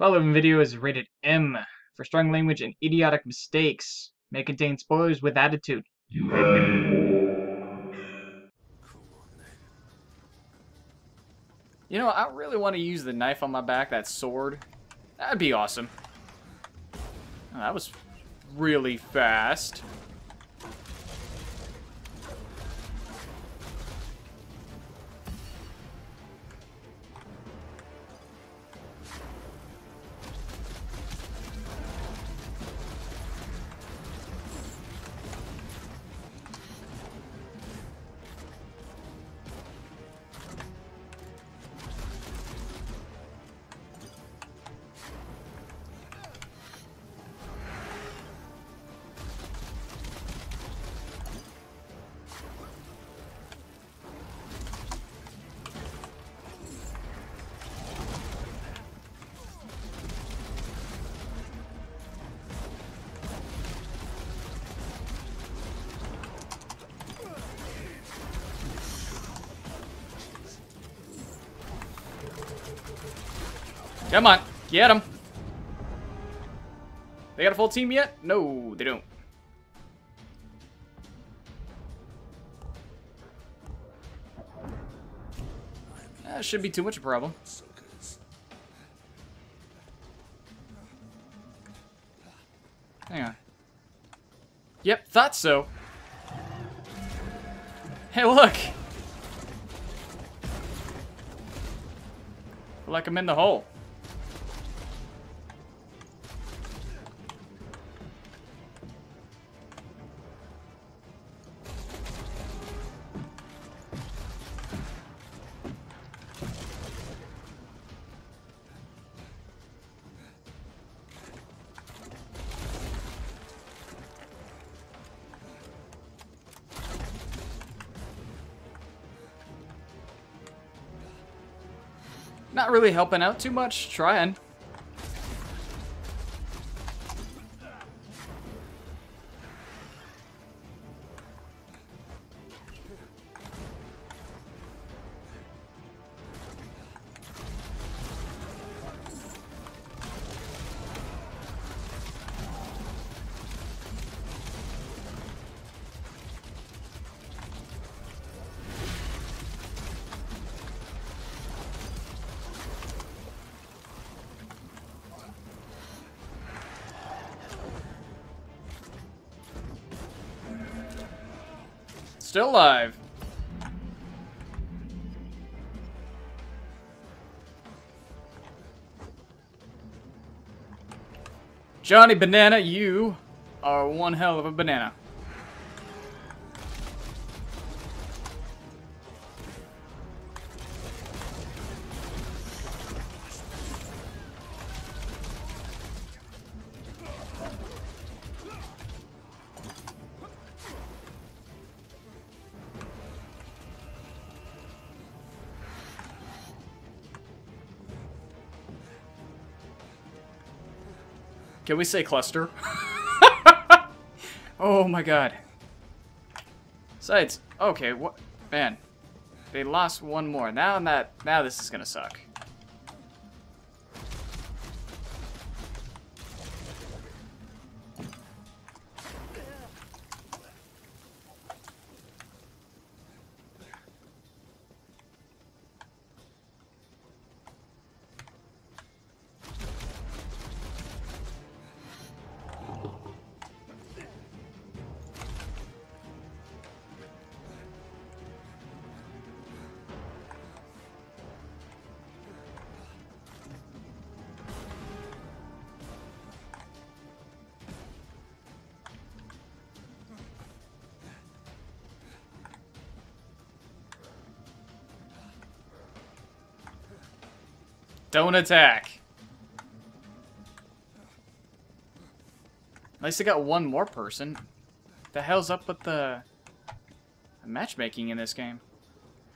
Following video is rated M for strong language and idiotic mistakes. May contain spoilers with attitude. You have been... Come on, then. You know, I really want to use the knife on my back, that sword. That'd be awesome. Oh, that was really fast. Come on, get him. They got a full team yet? No, they don't. That should be too much of a problem. Hang on. Yep, thought so. Hey, look. Feel like I'm in the hole. Not really helping out too much, trying. Still alive. Johnny Banna, you are one hell of a banana. Can we say cluster? Oh my god. Besides, okay, what? Man, they lost one more. Now this is gonna suck. Don't attack. At least I got one more person. The hell's up with the matchmaking in this game?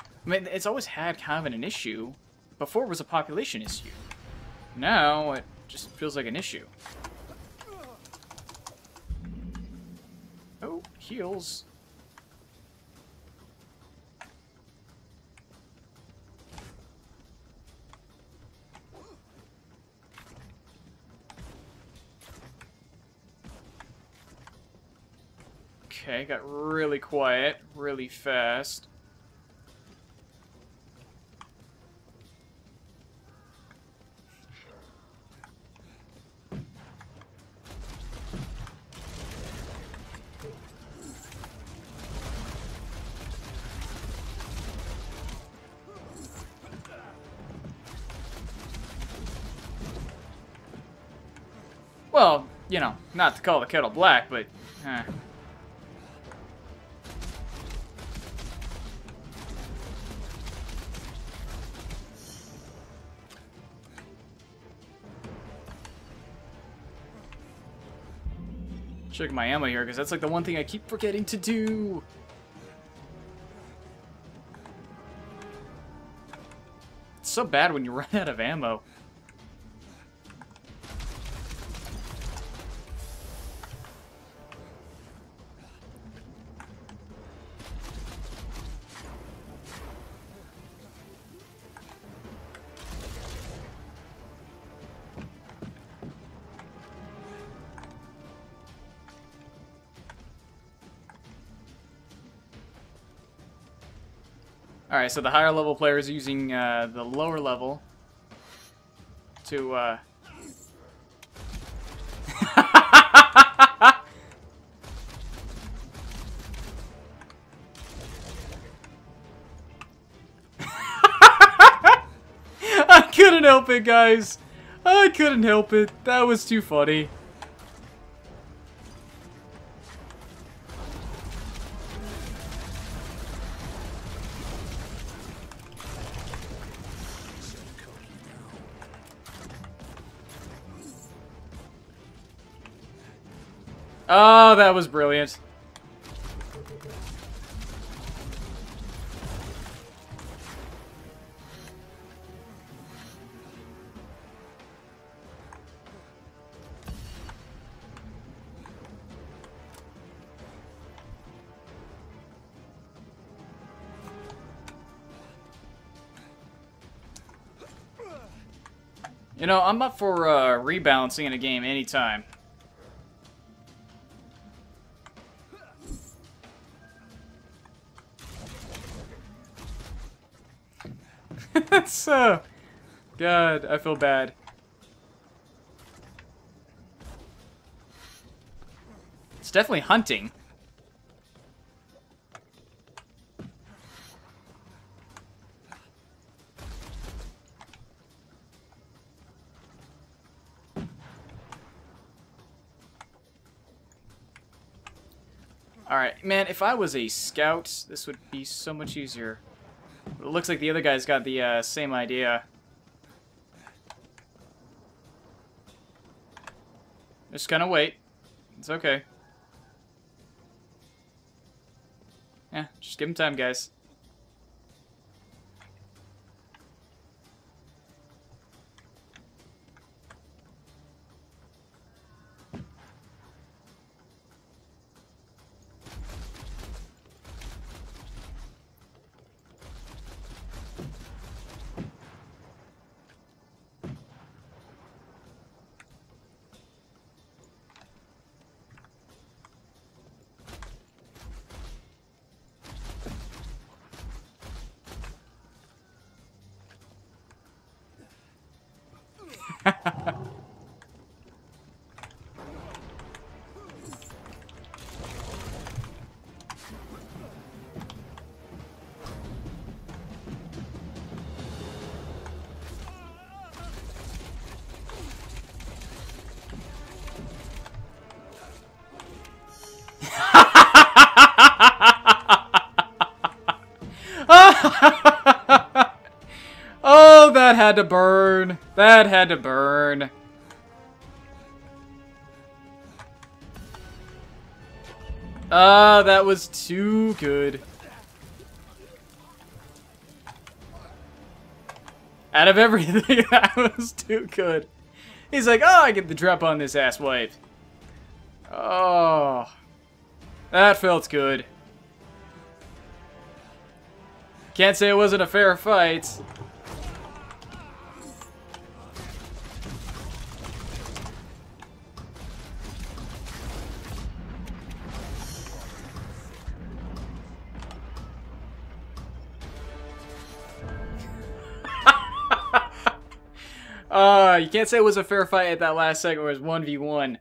I mean, it's always had kind of an issue. Before it was a population issue. Now, it just feels like an issue. Oh, heals. Okay, got really quiet, really fast. Well, you know, not to call the kettle black, but... Check my ammo here, because that's like the one thing I keep forgetting to do. It's so bad when you run out of ammo. Alright, so the higher level players are using the lower level to, I couldn't help it, guys. I couldn't help it. That was too funny. Oh, that was brilliant. You know, I'm up for rebalancing in a game anytime. So, God, I feel bad. It's definitely hunting. Alright, man, if I was a scout, this would be so much easier. It looks like the other guy's got the same idea. Just gonna wait. It's okay. Yeah, just give him time, guys. Oh, that had to burn. That had to burn. Ah, that was too good. Out of everything, that was too good. He's like, oh, I get the drop on this asswipe. Oh, that felt good. Can't say it wasn't a fair fight. You can't say it was a fair fight at that last second where it was 1v1.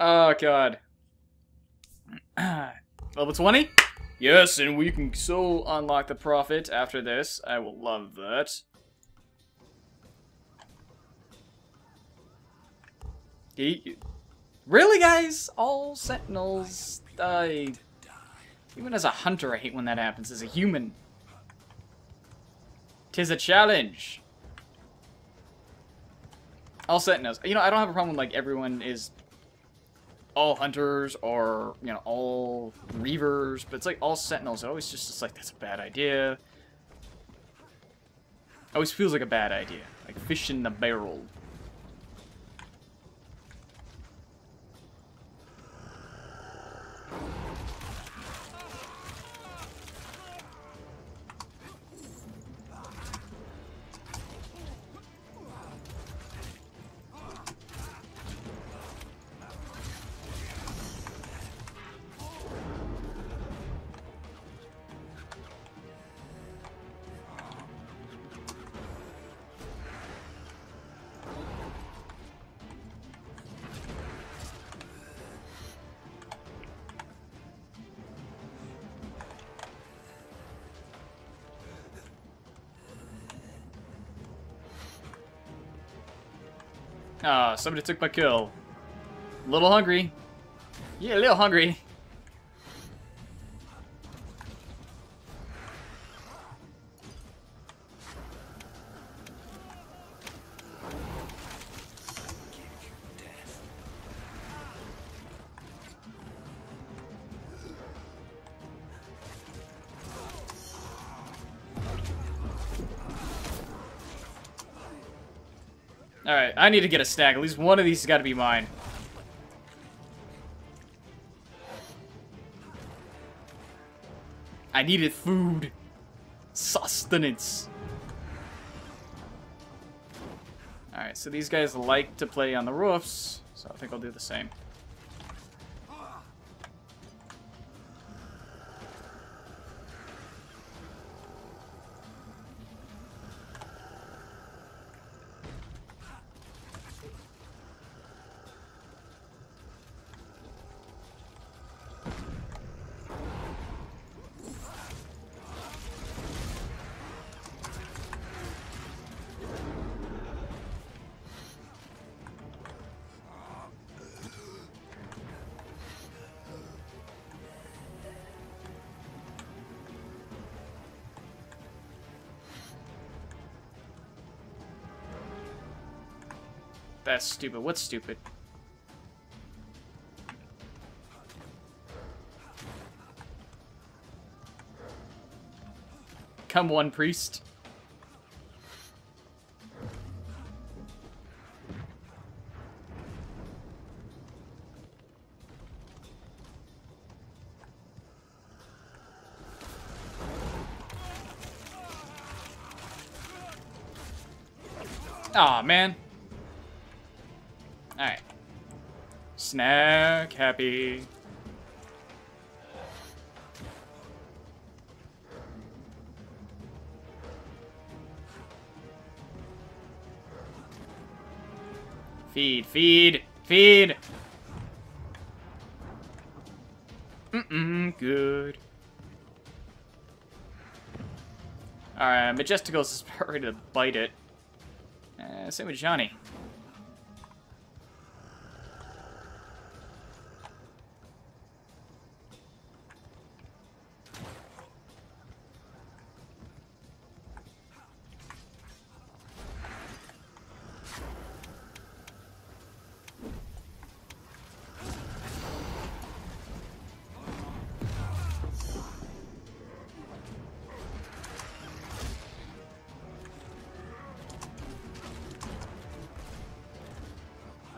Oh, God. Level 20? Yes, and we can so unlock the Prophet after this. I will love that. Really, guys? All Sentinels died. Even as a hunter, I hate when that happens. As a human. 'Tis a challenge. All Sentinels. You know, I don't have a problem with, like, everyone is all hunters or, you know, all reavers. But it's like all Sentinels. It always just like, that's a bad idea. Always feels like a bad idea. Like fish in the barrel. Ah, somebody took my kill. A little hungry. Yeah, a little hungry. Alright, I need to get a snack. At least one of these has got to be mine. I needed food. Sustenance. Alright, so these guys like to play on the roofs, so I think I'll do the same. That's stupid. What's stupid? Come one, priest. Aw, man. Alright. Snack happy. Feed, feed, feed. Good. Alright, Majesticals is about ready to bite it. Same with Johnny.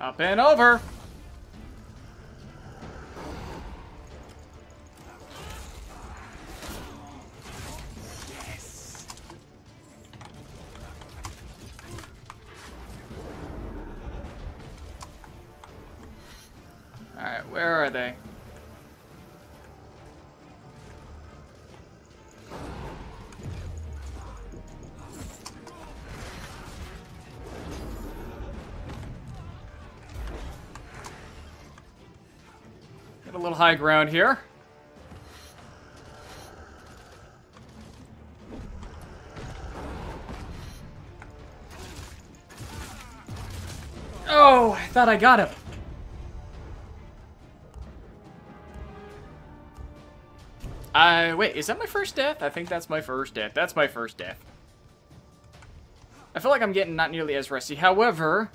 Up and over. Yes. All right, where are they? little high ground here. Oh, I thought I got him. Wait, is that my first death? I think that's my first death. That's my first death. I feel like I'm getting not nearly as rusty. However,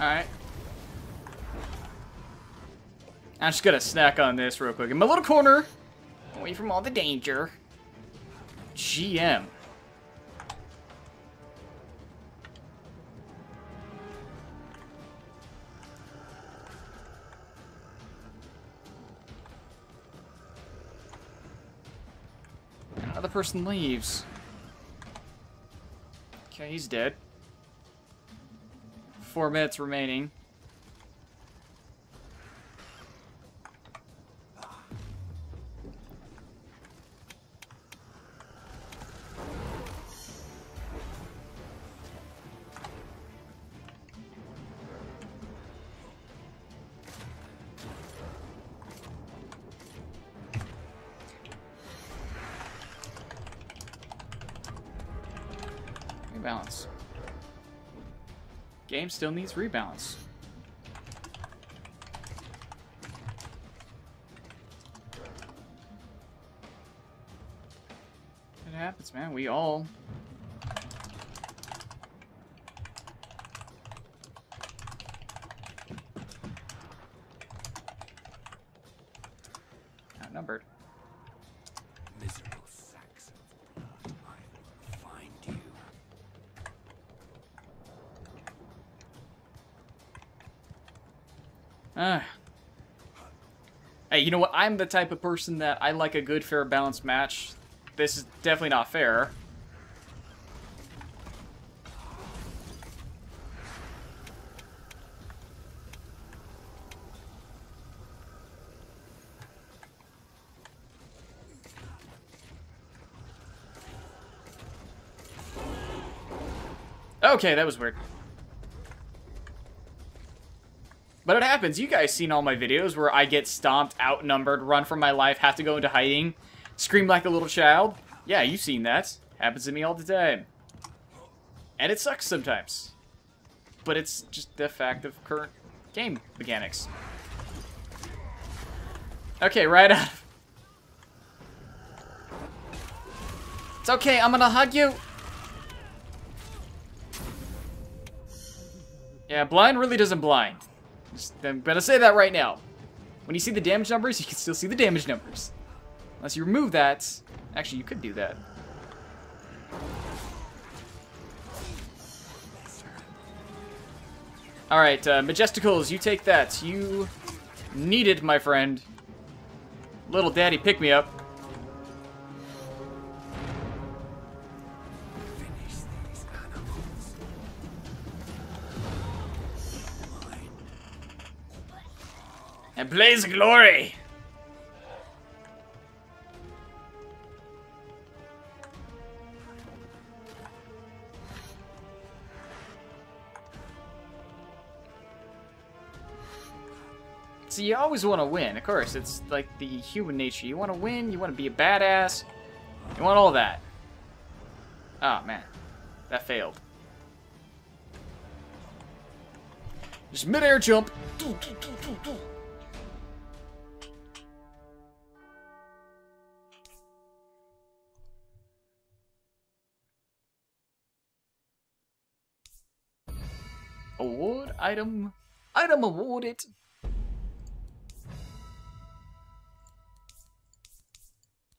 alright. I'm just gonna snack on this real quick. In my little corner, away from all the danger. GM. Another person leaves. Okay, he's dead. 4 minutes remaining. Rebalance. Game still needs rebalance. It happens, man. We all. Outnumbered. Miserable Saxon. Hey, you know what? I'm the type of person that I like a good, fair, balanced match. This is definitely not fair. Okay, that was weird. But it happens. You guys seen all my videos where I get stomped, outnumbered, run for my life, have to go into hiding, scream like a little child. Yeah, you've seen that. Happens to me all the time. And it sucks sometimes. But it's just the fact of current game mechanics. Okay, right up. It's okay, I'm gonna hug you. Yeah, blind really doesn't blind. I'm gonna say that right now. When you see the damage numbers, you can still see the damage numbers. Unless you remove that. Actually, you could do that. Alright, Majesticals, you take that. You need it, my friend. Little daddy, pick me up. And blaze glory. See, you always want to win. Of course, it's like the human nature. You want to win. You want to be a badass. You want all that. Oh man, that failed. Just midair jump. Award item. Item awarded.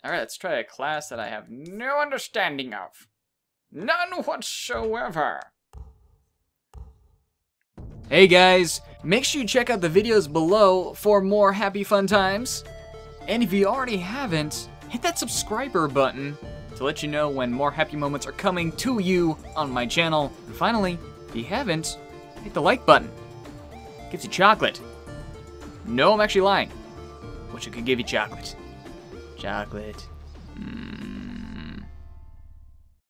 Alright, let's try a class that I have no understanding of. None whatsoever. Hey guys, make sure you check out the videos below for more happy fun times. And if you already haven't, hit that subscriber button to let you know when more happy moments are coming to you on my channel. And finally, if you haven't, hit the like button. It gives you chocolate. No, I'm actually lying. Wish I could give you chocolate. Chocolate.